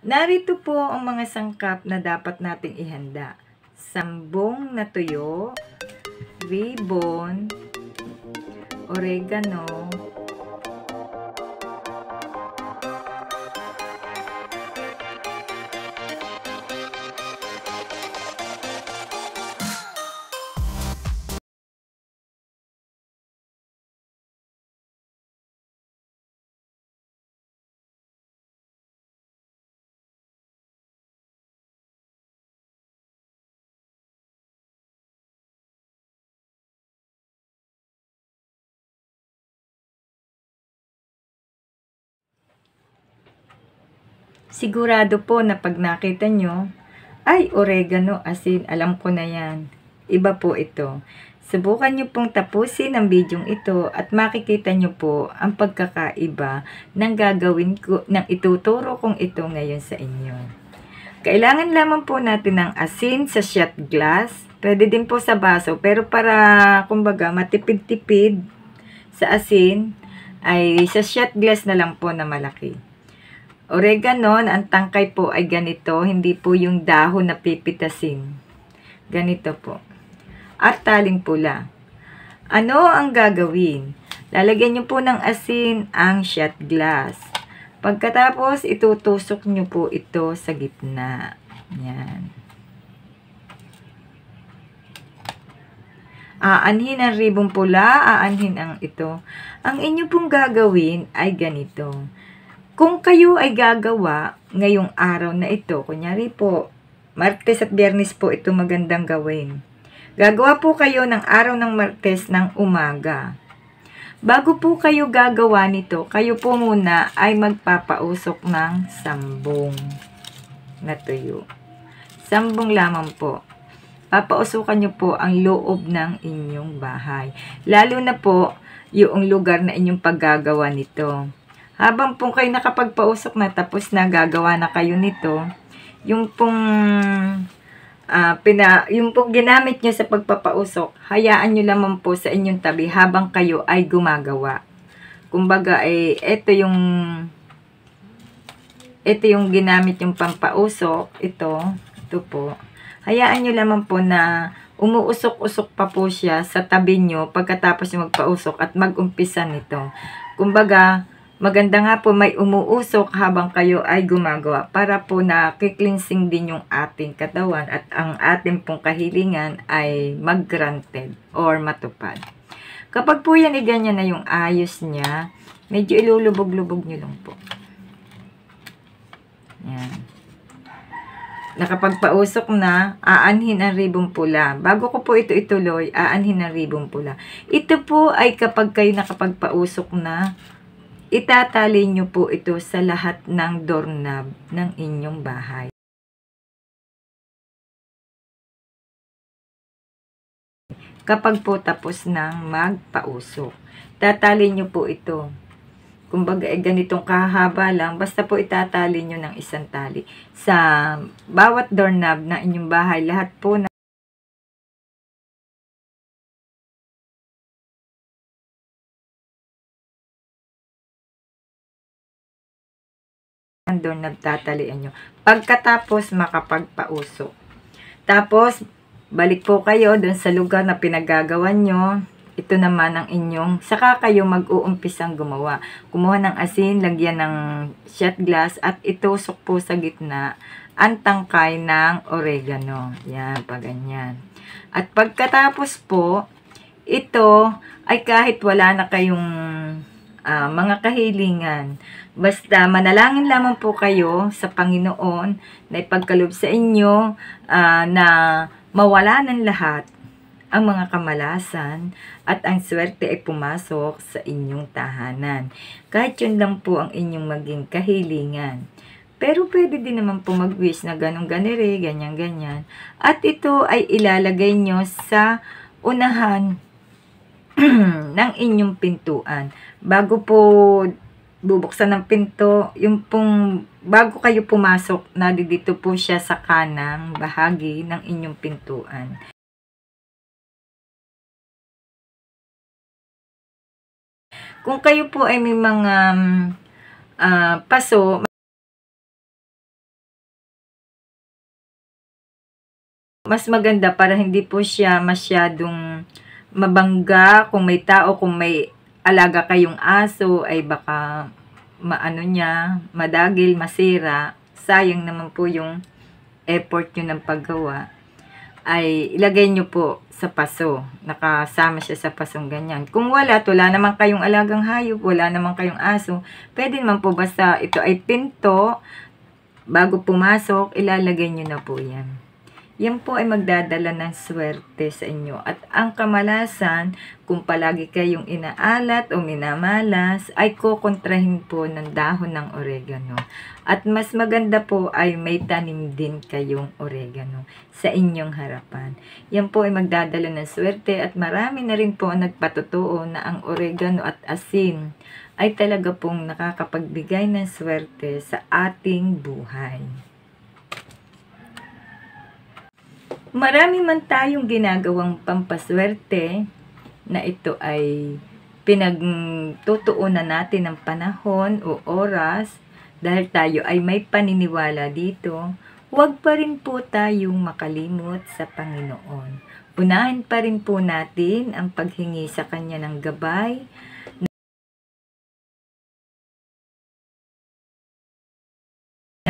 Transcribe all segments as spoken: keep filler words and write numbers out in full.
Narito po ang mga sangkap na dapat nating ihanda. Sambong na tuyo, ribbon, oregano, sigurado po na pag nakita nyo, ay oregano asin, alam ko na yan. Iba po ito. Subukan nyo pong tapusin ang bidyong ito at makikita nyo po ang pagkakaiba ng gagawin ko, ng ituturo kong ito ngayon sa inyo. Kailangan lamang po natin ng asin sa shot glass. Pwede din po sa baso, pero para kumbaga matipid-tipid sa asin, ay sa shot glass na lang po na malaki. Oregano, ang tangkay po ay ganito, hindi po yung dahon na pipitasin. Ganito po. At taling pula. Ano ang gagawin? Lalagyan nyo po ng asin ang shot glass. Pagkatapos, itutusok nyo po ito sa gitna. Yan. Aanhin ang ribbon pula, aanhin ang ito. Ang inyo pong gagawin ay ganito. Kung kayo ay gagawa ngayong araw na ito, kunyari po, Martes at Biyernes po ito magandang gawin. Gagawa po kayo ng araw ng Martes ng umaga. Bago po kayo gagawa nito, kayo po muna ay magpapausok ng sambong na tuyo. Sambong lamang po. Papausukan nyo po ang loob ng inyong bahay. Lalo na po yung lugar na inyong paggagawa nito. Habang pong kayo nakapagpausok na, tapos na gagawa na kayo nito, yung pong, uh, pina, yung pong ginamit nyo sa pagpapausok, hayaan nyo lamang po sa inyong tabi habang kayo ay gumagawa. Kumbaga, eh, ito yung, ito yung ginamit yung pampausok, ito, ito po. Hayaan nyo lamang po na umuusok-usok pa po siya sa tabi nyo pagkatapos yung magpausok at mag-umpisa nito. Kumbaga, maganda nga po may umuusok habang kayo ay gumagawa para po nakiklinsing din yung ating katawan at ang ating pong kahilingan ay mag-granted or matupad. Kapag po yan ay ganyan na yung ayos niya, medyo ilulubog-lubog nyo lang po. Yan. Nakapagpausok na, aanhin ang ribbon pula. Bago ko po ito ituloy, aanhin ang ribbon pula. Ito po ay kapag kayo nakapagpausok na, itatali nyo po ito sa lahat ng doorknob ng inyong bahay. Kapag po tapos ng magpausok, tatali nyo po ito. Kumbaga, eh, ganitong kahaba lang, basta po itatali nyo ng isang tali. Sa bawat doorknob ng inyong bahay, lahat po na doon nagtatalian nyo. Pagkatapos makapagpausok. Tapos, balik po kayo doon sa lugar na pinagagawan nyo. Ito naman ang inyong, saka kayo mag-uumpisang gumawa. Kumuha ng asin, lagyan ng shot glass at itusok po sa gitna ang tangkay ng oregano. Yan, paganyan. At pagkatapos po, ito ay kahit wala na kayong Uh, mga kahilingan. Basta manalangin lamang po kayo sa Panginoon na ipagkaloob sa inyo uh, na mawala ng lahat ang mga kamalasan at ang swerte ay pumasok sa inyong tahanan. Kahit yun lang po ang inyong maging kahilingan. Pero pwede din naman po mag-wish na ganong ganere, ganyan-ganyan. At ito ay ilalagay nyo sa unahan ng inyong pintuan. Bago po bubuksan ng pinto, yung pong bago kayo pumasok, nandito po siya sa kanang bahagi ng inyong pintuan. Kung kayo po ay may mga um, uh, paso, mas maganda para hindi po siya masyadong mabangga kung may tao, kung may alaga kayong aso ay baka maano niya, madagil, masira. Sayang naman po yung effort nyo ng paggawa. Ay ilagay nyo po sa paso. Nakasama siya sa pasong ganyan. Kung wala, wala naman kayong alagang hayop, wala naman kayong aso, pwede naman po basta ito ay pinto, bago pumasok, ilalagay nyo na po yan. Yan po ay magdadala ng swerte sa inyo. At ang kamalasan, kung palagi kayong inaalat o minamalas, ay kukontrahin po ng dahon ng oregano. At mas maganda po ay may tanim din kayong oregano sa inyong harapan. Yan po ay magdadala ng swerte at marami na rin po ang nagpatutuo na ang oregano at asin ay talaga pong nakakapagbigay ng swerte sa ating buhay. Marami man tayong ginagawang pampaswerte na ito ay pinagtutuunan natin ng panahon o oras dahil tayo ay may paniniwala dito, huwag pa rin po tayong makalimot sa Panginoon. Unahin pa rin po natin ang paghingi sa Kanya ng gabay.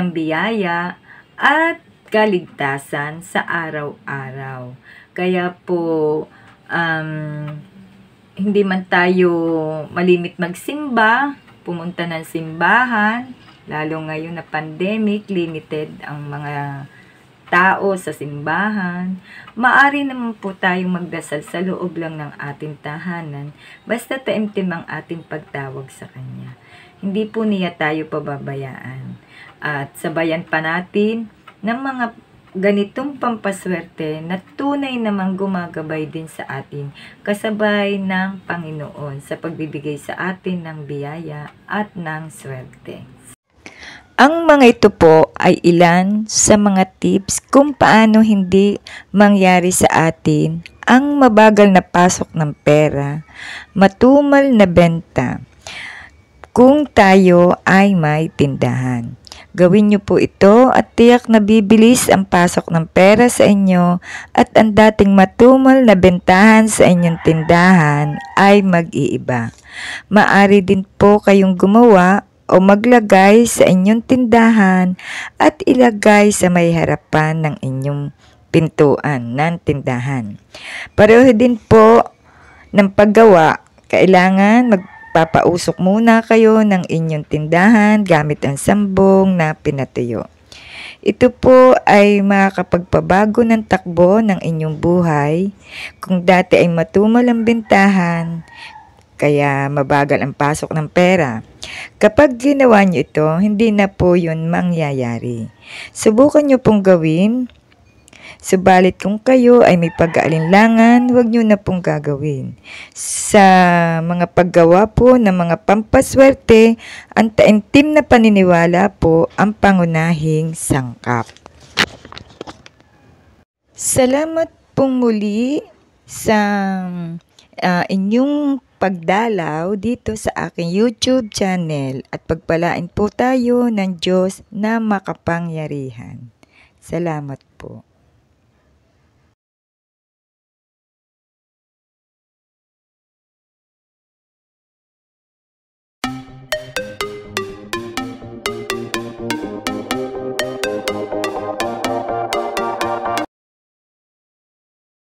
Ng biyaya at kaligtasan sa araw-araw. Kaya po, um, hindi man tayo malimit magsimba, pumunta ng simbahan, lalo ngayon na pandemic, limited ang mga tao sa simbahan. Maari naman po tayong magdasal sa loob lang ng ating tahanan, basta taimtim ang ating pagtawag sa Kanya. Hindi po niya tayo pababayaan. At sabayan pa natin, ng mga ganitong pampaswerte na tunay namang gumagabay din sa atin kasabay ng Panginoon sa pagbibigay sa atin ng biyaya at ng swerte. Ang mga ito po ay ilan sa mga tips kung paano hindi mangyari sa atin ang mabagal na pasok ng pera, matumal na benta, kung tayo ay may tindahan. Gawin niyo po ito at tiyak na bibilis ang pasok ng pera sa inyo at ang dating matumal na bentahan sa inyong tindahan ay mag-iiba. Maari din po kayong gumawa o maglagay sa inyong tindahan at ilagay sa may harapan ng inyong pintuan ng tindahan. Pareho din po ng paggawa, kailangan mag Papausok muna kayo ng inyong tindahan gamit ang sambong na pinatuyo. Ito po ay makakapagpabago ng takbo ng inyong buhay. Kung dati ay matumal ang bentahan, kaya mabagal ang pasok ng pera. Kapag ginawa nyo ito, hindi na po yun mangyayari. Subukan nyo pong gawin. Subalit kung kayo ay may pag-aalinlangan, huwag nyo na pong gagawin. Sa mga paggawa po ng mga pampaswerte, ang taimtim na paniniwala po ang pangunahing sangkap. Salamat pong muli sa uh, inyong pagdalaw dito sa aking YouTube channel at pagpalain po tayo ng Diyos na makapangyarihan. Salamat po.